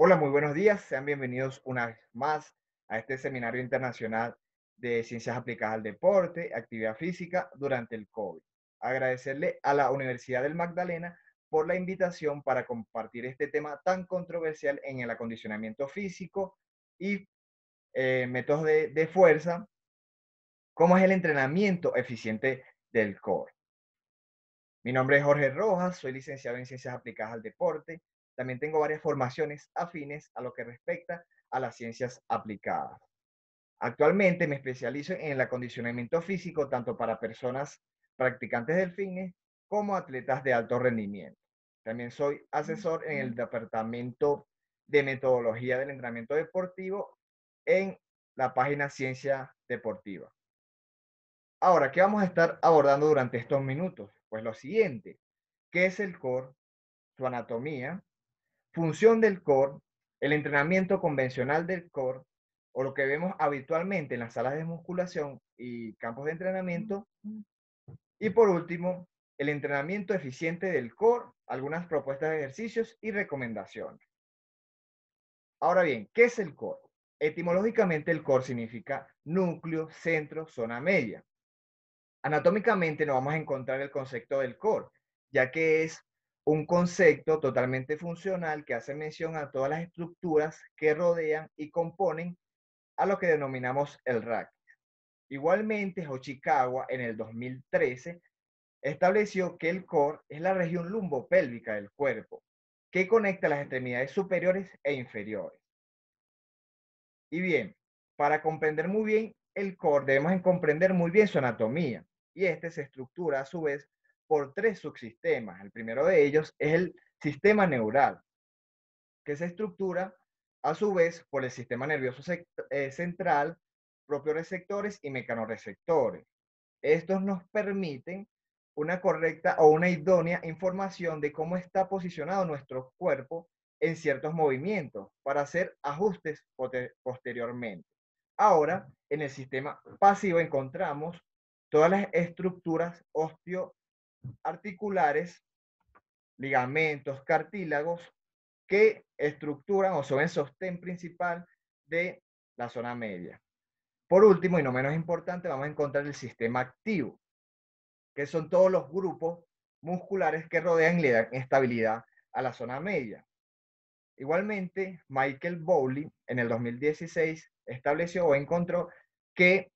Hola, muy buenos días. Sean bienvenidos una vez más a este Seminario Internacional de Ciencias Aplicadas al Deporte, Actividad Física durante el COVID. Agradecerle a la Universidad del Magdalena por la invitación para compartir este tema tan controversial en el acondicionamiento físico y métodos de fuerza, como es el entrenamiento eficiente del core. Mi nombre es Jorge Rojas, soy licenciado en Ciencias Aplicadas al Deporte. También tengo varias formaciones afines a lo que respecta a las ciencias aplicadas. Actualmente me especializo en el acondicionamiento físico tanto para personas practicantes del fitness como atletas de alto rendimiento. También soy asesor en el Departamento de Metodología del Entrenamiento Deportivo en la página Ciencia Deportiva. Ahora, ¿qué vamos a estar abordando durante estos minutos? Pues lo siguiente, ¿qué es el core? Su anatomía. Función del core, el entrenamiento convencional del core, o lo que vemos habitualmente en las salas de musculación y campos de entrenamiento. Y por último, el entrenamiento eficiente del core, algunas propuestas de ejercicios y recomendaciones. Ahora bien, ¿qué es el core? Etimológicamente el core significa núcleo, centro, zona media. Anatómicamente nos vamos a encontrar el concepto del core, ya que es un concepto totalmente funcional que hace mención a todas las estructuras que rodean y componen a lo que denominamos el rack. Igualmente, Oshikawa en el 2013 estableció que el core es la región lumbopélvica del cuerpo que conecta las extremidades superiores e inferiores. Y bien, para comprender muy bien el core debemos comprender muy bien su anatomía, y este se estructura a su vez por tres subsistemas. El primero de ellos es el sistema neural, que se estructura a su vez por el sistema nervioso central, proprioreceptores y mecanoreceptores. Estos nos permiten una correcta o una idónea información de cómo está posicionado nuestro cuerpo en ciertos movimientos para hacer ajustes posteriormente. Ahora, en el sistema pasivo encontramos todas las estructuras osteoarticulares, ligamentos, cartílagos que estructuran o son el sostén principal de la zona media. Por último, y no menos importante, vamos a encontrar el sistema activo, que son todos los grupos musculares que rodean y le dan estabilidad a la zona media. Igualmente, Michael Bowley en el 2016 estableció o encontró que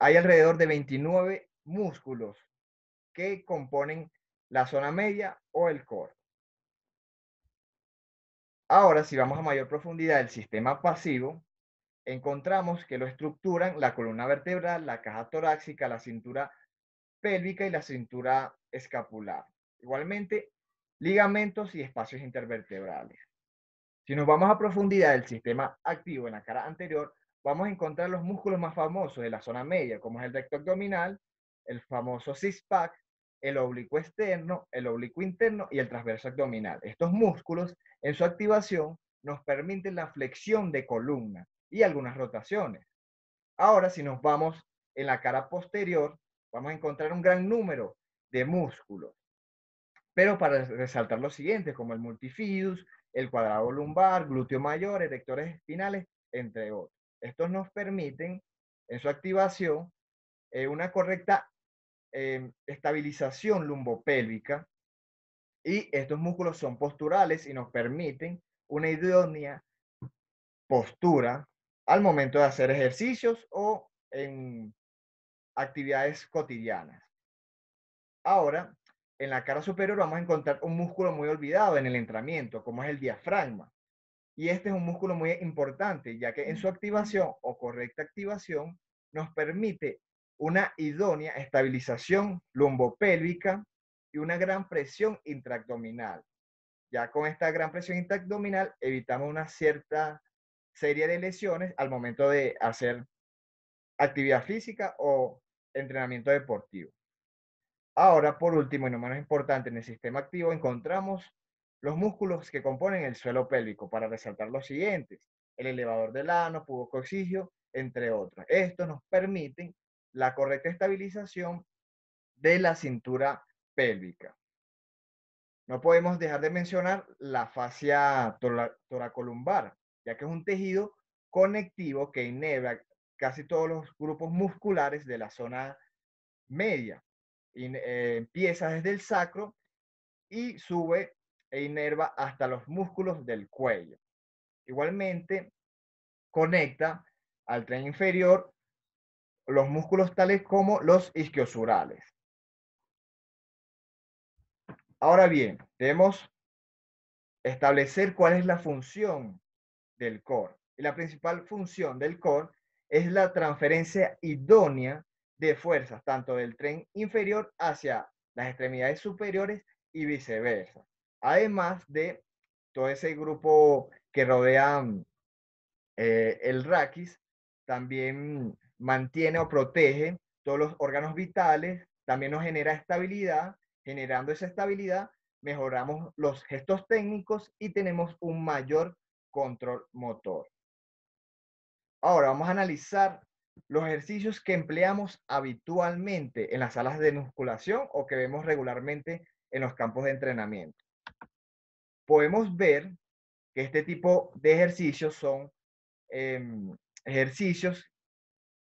hay alrededor de 29 músculos que componen la zona media o el core. Ahora, si vamos a mayor profundidad del sistema pasivo, encontramos que lo estructuran la columna vertebral, la caja torácica, la cintura pélvica y la cintura escapular. Igualmente, ligamentos y espacios intervertebrales. Si nos vamos a profundidad del sistema activo en la cara anterior, vamos a encontrar los músculos más famosos de la zona media, como es el recto abdominal, el famoso six-pack, el oblicuo externo, el oblicuo interno y el transverso abdominal. Estos músculos, en su activación, nos permiten la flexión de columna y algunas rotaciones. Ahora, si nos vamos en la cara posterior, vamos a encontrar un gran número de músculos. Pero para resaltar los siguientes, como el multifidus, el cuadrado lumbar, glúteo mayor, erectores espinales, entre otros. Estos nos permiten, en su activación, una correcta estabilización lumbopélvica, y estos músculos son posturales y nos permiten una idónea postura al momento de hacer ejercicios o en actividades cotidianas. Ahora, en la cara superior vamos a encontrar un músculo muy olvidado en el entrenamiento, como es el diafragma, y este es un músculo muy importante, ya que en su activación o correcta activación nos permite una idónea estabilización lumbopélvica y una gran presión intraabdominal. Ya con esta gran presión intraabdominal evitamos una cierta serie de lesiones al momento de hacer actividad física o entrenamiento deportivo. Ahora, por último y no menos importante, en el sistema activo encontramos los músculos que componen el suelo pélvico, para resaltar los siguientes: el elevador del ano, pubocoxigio, entre otros. Estos nos permiten la correcta estabilización de la cintura pélvica. No podemos dejar de mencionar la fascia toracolumbar, ya que es un tejido conectivo que enhebra casi todos los grupos musculares de la zona media. Empieza desde el sacro y sube e inerva hasta los músculos del cuello. Igualmente, conecta al tren inferior los músculos tales como los isquiosurales. Ahora bien, debemos establecer cuál es la función del core. Y la principal función del core es la transferencia idónea de fuerzas, tanto del tren inferior hacia las extremidades superiores y viceversa. Además de todo ese grupo que rodea el raquis, también mantiene o protege todos los órganos vitales, también nos genera estabilidad. Generando esa estabilidad, mejoramos los gestos técnicos y tenemos un mayor control motor. Ahora vamos a analizar los ejercicios que empleamos habitualmente en las salas de musculación o que vemos regularmente en los campos de entrenamiento. Podemos ver que este tipo de ejercicios son ejercicios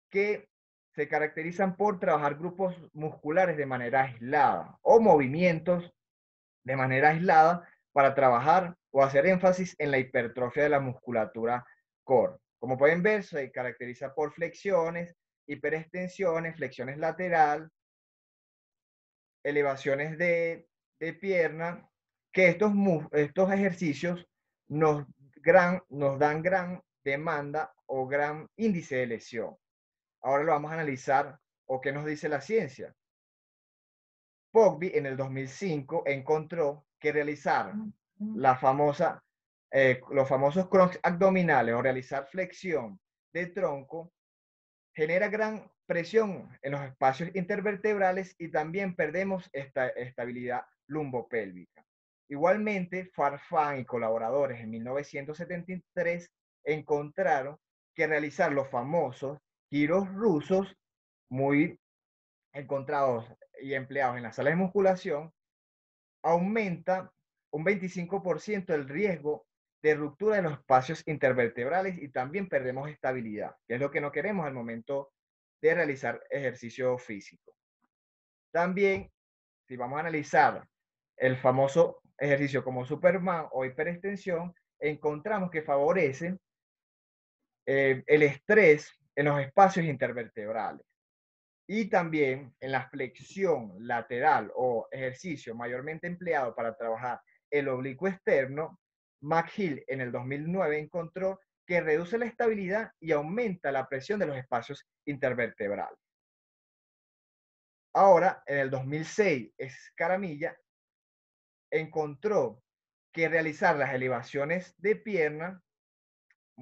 que se caracterizan por trabajar grupos musculares de manera aislada o movimientos de manera aislada para trabajar o hacer énfasis en la hipertrofia de la musculatura core. Como pueden ver, se caracteriza por flexiones, hiperextensiones, flexiones lateral, elevaciones de pierna, que estos ejercicios nos dan gran demanda o gran índice de lesión. Ahora lo vamos a analizar o qué nos dice la ciencia. Poggbi en el 2005 encontró que realizar los famosos crunch abdominales o realizar flexión de tronco genera gran presión en los espacios intervertebrales y también perdemos esta estabilidad lumbopélvica. Igualmente, Farfán y colaboradores en 1973 encontraron que realizar los famosos giros rusos muy encontrados y empleados en las salas de musculación aumenta un 25% el riesgo de ruptura de los espacios intervertebrales y también perdemos estabilidad, que es lo que no queremos al momento de realizar ejercicio físico. También, si vamos a analizar el famoso ejercicio como Superman o hiperextensión, encontramos que favorece el estrés en los espacios intervertebrales y también en la flexión lateral o ejercicio mayormente empleado para trabajar el oblicuo externo. McGill en el 2009 encontró que reduce la estabilidad y aumenta la presión de los espacios intervertebrales. Ahora, en el 2006, Escaramilla encontró que realizar las elevaciones de pierna,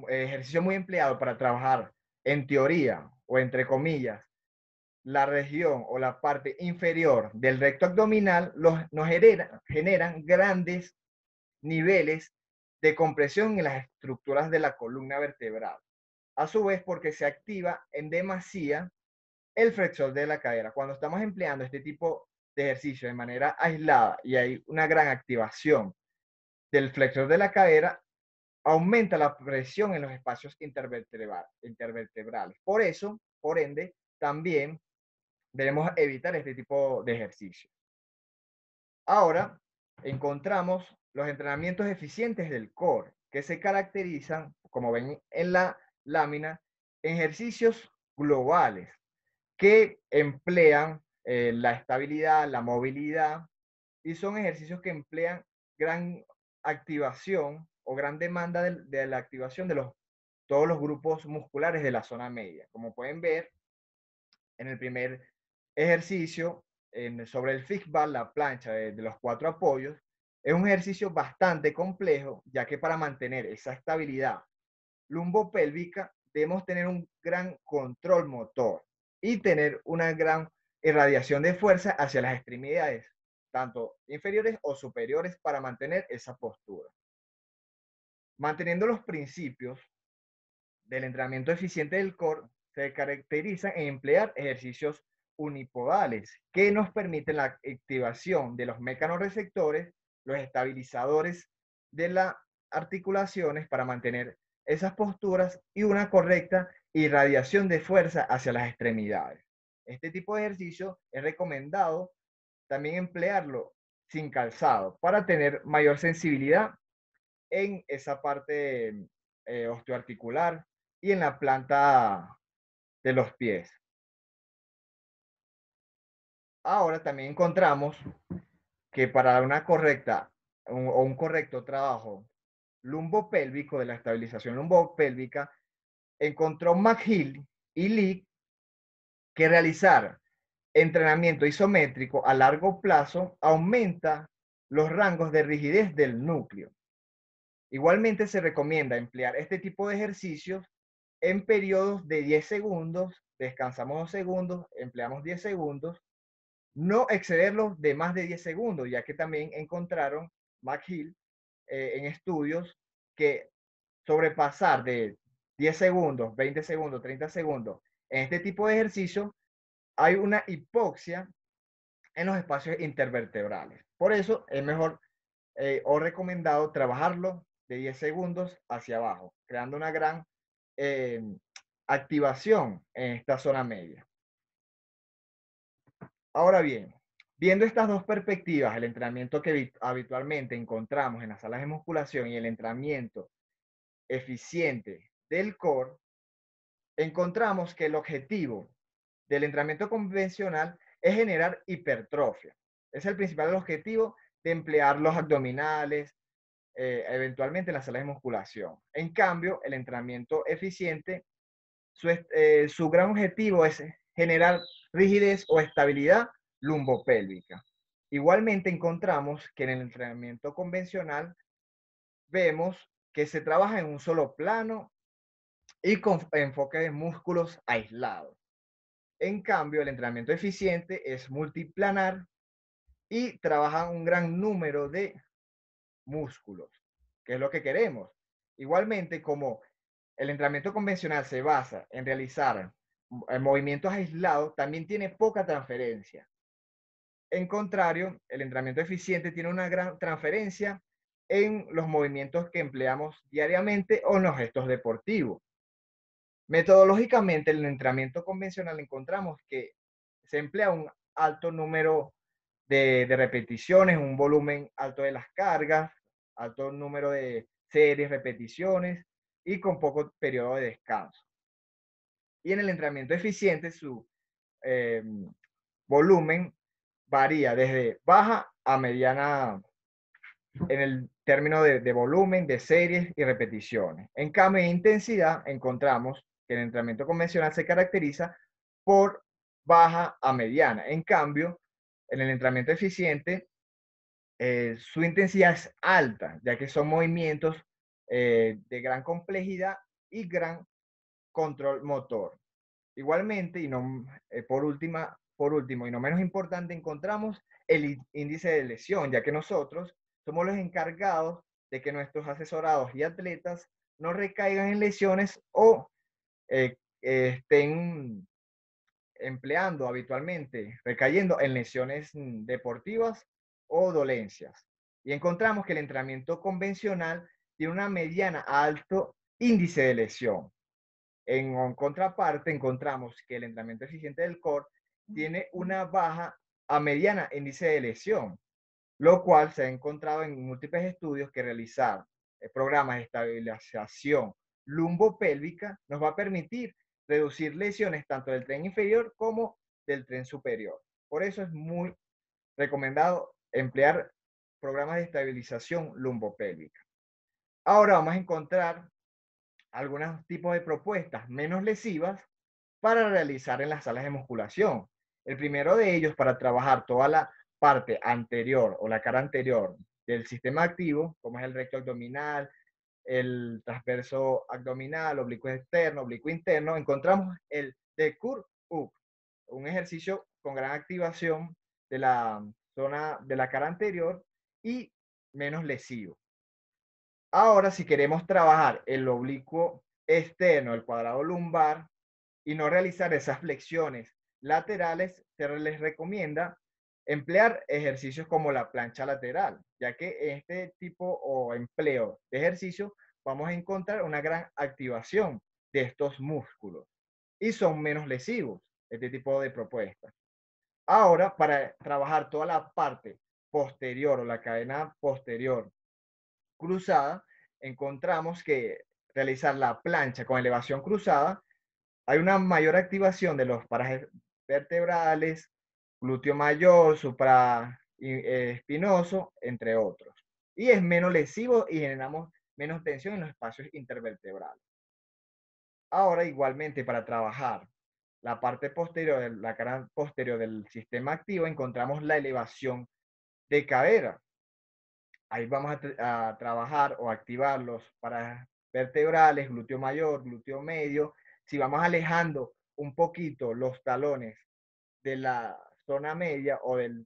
ejercicio muy empleado para trabajar en teoría, o entre comillas, la región o la parte inferior del recto abdominal nos generan grandes niveles de compresión en las estructuras de la columna vertebral. A su vez, porque se activa en demasía el flexor de la cadera. Cuando estamos empleando este tipo de ejercicio de manera aislada y hay una gran activación del flexor de la cadera, aumenta la presión en los espacios intervertebrales. Por eso, por ende, también debemos evitar este tipo de ejercicio. Ahora, encontramos los entrenamientos eficientes del core, que se caracterizan, como ven en la lámina, en ejercicios globales que emplean la estabilidad, la movilidad, y son ejercicios que emplean gran activación o gran demanda de la activación de todos los grupos musculares de la zona media. Como pueden ver, en el primer ejercicio, sobre el fixbar, la plancha de los 4 apoyos, es un ejercicio bastante complejo, ya que para mantener esa estabilidad lumbopélvica debemos tener un gran control motor y tener una gran irradiación de fuerza hacia las extremidades, tanto inferiores o superiores, para mantener esa postura. Manteniendo los principios del entrenamiento eficiente del core, se caracterizan en emplear ejercicios unipodales que nos permiten la activación de los mecanorreceptores los estabilizadores de las articulaciones para mantener esas posturas y una correcta irradiación de fuerza hacia las extremidades. Este tipo de ejercicio es recomendado también emplearlo sin calzado para tener mayor sensibilidad en esa parte osteoarticular y en la planta de los pies. Ahora también encontramos que para una correcta un correcto trabajo lumbopélvico, de la estabilización lumbopélvica, encontró McGill y Lee que realizar entrenamiento isométrico a largo plazo aumenta los rangos de rigidez del núcleo. Igualmente se recomienda emplear este tipo de ejercicios en periodos de 10 segundos, descansamos 2 segundos, empleamos 10 segundos, no excederlos de más de 10 segundos, ya que también encontraron McGill en estudios que sobrepasar de 10 segundos, 20 segundos, 30 segundos, en este tipo de ejercicio hay una hipoxia en los espacios intervertebrales. Por eso es mejor o recomendado trabajarlo de 10 segundos hacia abajo, creando una gran activación en esta zona media. Ahora bien, viendo estas dos perspectivas, el entrenamiento que habitualmente encontramos en las salas de musculación y el entrenamiento eficiente del core, encontramos que el objetivo del entrenamiento convencional es generar hipertrofia. Es el principal objetivo de emplear los abdominales, eventualmente en las salas de musculación. En cambio, el entrenamiento eficiente, su gran objetivo es generar rigidez o estabilidad lumbopélvica. Igualmente encontramos que en el entrenamiento convencional vemos que se trabaja en un solo plano y con enfoque de músculos aislados. En cambio, el entrenamiento eficiente es multiplanar y trabaja un gran número de músculos, que es lo que queremos. Igualmente, como el entrenamiento convencional se basa en realizar movimientos aislados, también tiene poca transferencia. En contrario, el entrenamiento eficiente tiene una gran transferencia en los movimientos que empleamos diariamente o en los gestos deportivos. Metodológicamente, en el entrenamiento convencional encontramos que se emplea un alto número de repeticiones, un volumen alto de las cargas, alto número de series, repeticiones y con poco periodo de descanso. Y en el entrenamiento eficiente, su volumen varía desde baja a mediana en el término de volumen, de series y repeticiones. En cambio, en intensidad, encontramos que el entrenamiento convencional se caracteriza por baja a mediana. En cambio, en el entrenamiento eficiente, su intensidad es alta, ya que son movimientos de gran complejidad y gran control motor. Igualmente, y no, por último y no menos importante, encontramos el índice de lesión, ya que nosotros somos los encargados de que nuestros asesorados y atletas no recaigan en lesiones o estén empleando habitualmente, recayendo en lesiones deportivas o dolencias. Y encontramos que el entrenamiento convencional tiene una mediana a alto índice de lesión. En contraparte, encontramos que el entrenamiento eficiente del core tiene una baja a mediana índice de lesión, lo cual se ha encontrado en múltiples estudios que realizar programas de estabilización lumbopélvica nos va a permitir reducir lesiones tanto del tren inferior como del tren superior. Por eso es muy recomendado emplear programas de estabilización lumbopélvica. Ahora vamos a encontrar algunos tipos de propuestas menos lesivas para realizar en las salas de musculación. El primero de ellos, para trabajar toda la parte anterior o la cara anterior del sistema activo, como es el recto abdominal, el transverso abdominal, oblicuo externo, oblicuo interno, encontramos el de curl up, un ejercicio con gran activación de la zona de la cara anterior y menos lesivo. Ahora, si queremos trabajar el oblicuo externo, el cuadrado lumbar, y no realizar esas flexiones laterales, se les recomienda Emplear ejercicios como la plancha lateral, ya que en este tipo o empleo de ejercicio vamos a encontrar una gran activación de estos músculos y son menos lesivos este tipo de propuestas. Ahora, para trabajar toda la parte posterior o la cadena posterior cruzada, encontramos que realizar la plancha con elevación cruzada hay una mayor activación de los parajes vertebrales, glúteo mayor, supraespinoso, entre otros. Y es menos lesivo y generamos menos tensión en los espacios intervertebrales. Ahora, igualmente, para trabajar la parte posterior, la cara posterior del sistema activo, encontramos la elevación de cadera. Ahí vamos a trabajar o activar los paravertebrales, glúteo mayor, glúteo medio. Si vamos alejando un poquito los talones de la zona media o de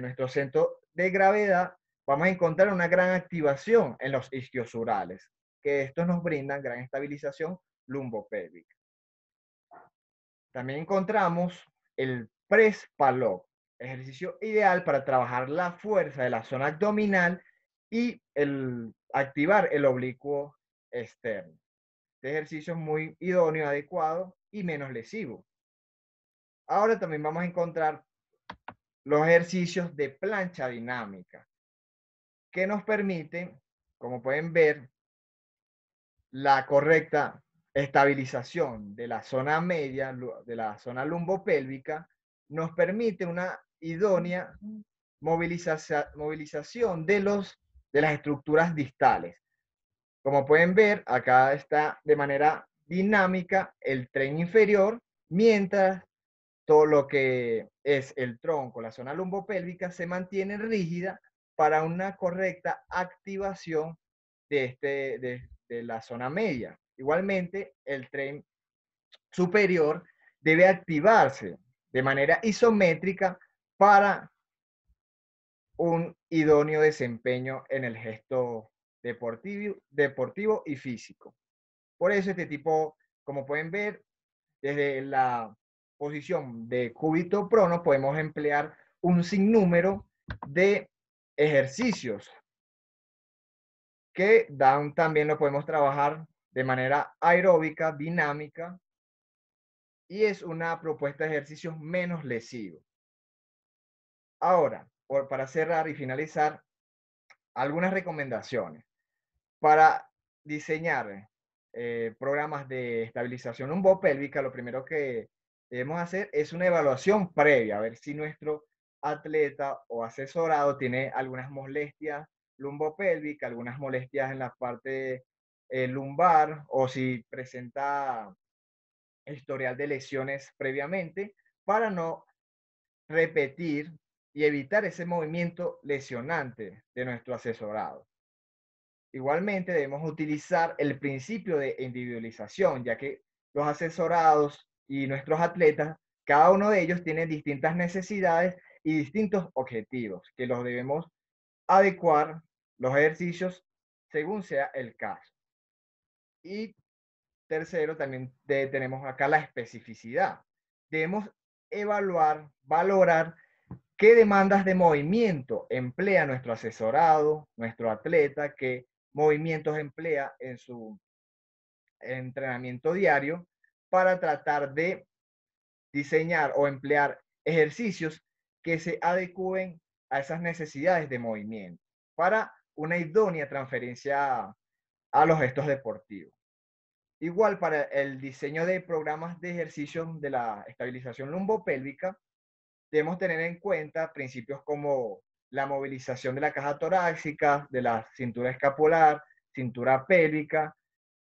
nuestro centro de gravedad, vamos a encontrar una gran activación en los isquiosurales, que estos nos brindan gran estabilización lumbopélvica. También encontramos el press palop, ejercicio ideal para trabajar la fuerza de la zona abdominal y activar el oblicuo externo. Este ejercicio es muy idóneo, adecuado y menos lesivo. Ahora también vamos a encontrar los ejercicios de plancha dinámica que nos permiten, como pueden ver, la correcta estabilización de la zona media, de la zona lumbopélvica, nos permite una idónea movilización de las estructuras distales. Como pueden ver, acá está de manera dinámica el tren inferior, mientras todo lo que es el tronco, la zona lumbopélvica, se mantiene rígida para una correcta activación de la zona media. Igualmente, el tren superior debe activarse de manera isométrica para un idóneo desempeño en el gesto deportivo y físico. Por eso este tipo, como pueden ver, desde la posición de cúbito prono podemos emplear un sinnúmero de ejercicios que también lo podemos trabajar de manera aeróbica, dinámica, y es una propuesta de ejercicios menos lesivos. Ahora, para cerrar y finalizar, algunas recomendaciones. Para diseñar programas de estabilización lumbopélvica, lo primero que debemos hacer es una evaluación previa, a ver si nuestro atleta o asesorado tiene algunas molestias lumbopélvicas, algunas molestias en la parte lumbar, o si presenta historial de lesiones previamente, para no repetir y evitar ese movimiento lesionante de nuestro asesorado. Igualmente debemos utilizar el principio de individualización, ya que los asesorados y nuestros atletas, cada uno de ellos tiene distintas necesidades y distintos objetivos, que los debemos adecuar los ejercicios según sea el caso. Y tercero, también tenemos acá la especificidad. Debemos evaluar, valorar qué demandas de movimiento emplea nuestro asesorado, nuestro atleta, qué movimientos emplea en su entrenamiento diario, para tratar de diseñar o emplear ejercicios que se adecúen a esas necesidades de movimiento para una idónea transferencia a los gestos deportivos. Igual para el diseño de programas de ejercicios de la estabilización lumbopélvica, debemos tener en cuenta principios como la movilización de la caja torácica, de la cintura escapular, cintura pélvica,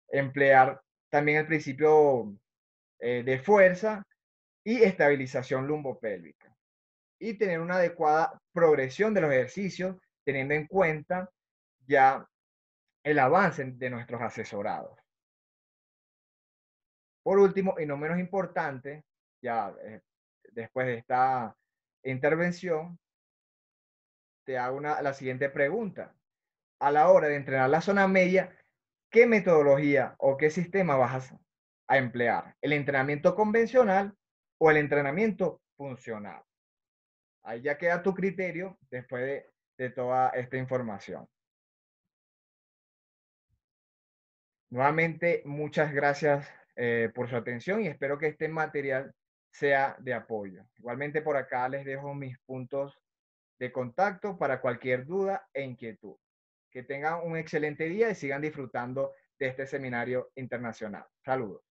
emplear también el principio de fuerza y estabilización lumbopélvica. Y tener una adecuada progresión de los ejercicios, teniendo en cuenta ya el avance de nuestros asesorados. Por último, y no menos importante, ya después de esta intervención, te hago la siguiente pregunta. A la hora de entrenar la zona media, ¿qué metodología o qué sistema vas a emplear? ¿El entrenamiento convencional o el entrenamiento funcional? Ahí ya queda tu criterio después de toda esta información. Nuevamente, muchas gracias por su atención y espero que este material sea de apoyo. Igualmente por acá les dejo mis puntos de contacto para cualquier duda e inquietud. Que tengan un excelente día y sigan disfrutando de este seminario internacional. Saludos.